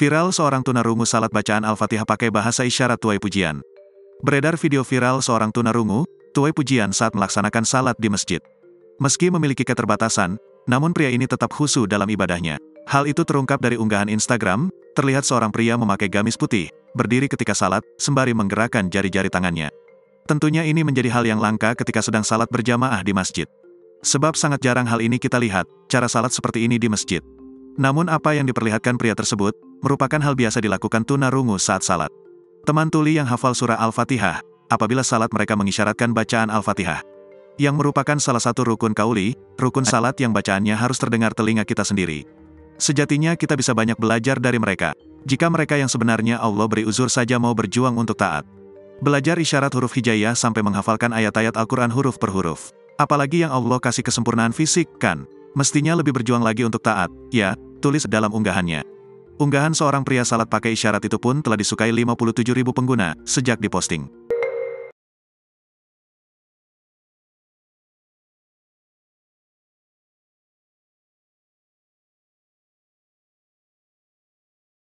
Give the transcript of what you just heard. Viral seorang tunarungu salat bacaan Al-Fatihah pakai bahasa isyarat tuai pujian. Beredar video viral seorang tunarungu, tuai pujian saat melaksanakan salat di masjid. Meski memiliki keterbatasan, namun pria ini tetap khusyuk dalam ibadahnya. Hal itu terungkap dari unggahan Instagram, terlihat seorang pria memakai gamis putih, berdiri ketika salat, sembari menggerakkan jari-jari tangannya. Tentunya ini menjadi hal yang langka ketika sedang salat berjamaah di masjid. Sebab sangat jarang hal ini kita lihat, cara salat seperti ini di masjid. Namun apa yang diperlihatkan pria tersebut, merupakan hal biasa dilakukan tunarungu saat salat. Teman tuli yang hafal surah Al-Fatihah, apabila salat mereka mengisyaratkan bacaan Al-Fatihah, yang merupakan salah satu rukun qauli, rukun salat yang bacaannya harus terdengar telinga kita sendiri. Sejatinya kita bisa banyak belajar dari mereka, jika mereka yang sebenarnya Allah beri uzur saja mau berjuang untuk taat. Belajar isyarat huruf hijaiyah sampai menghafalkan ayat-ayat Al-Quran huruf per huruf. Apalagi yang Allah kasih kesempurnaan fisik, kan? Mestinya lebih berjuang lagi untuk taat, ya, tulis dalam unggahannya. Unggahan seorang pria salat pakai isyarat itu pun telah disukai 57.000 pengguna, sejak diposting.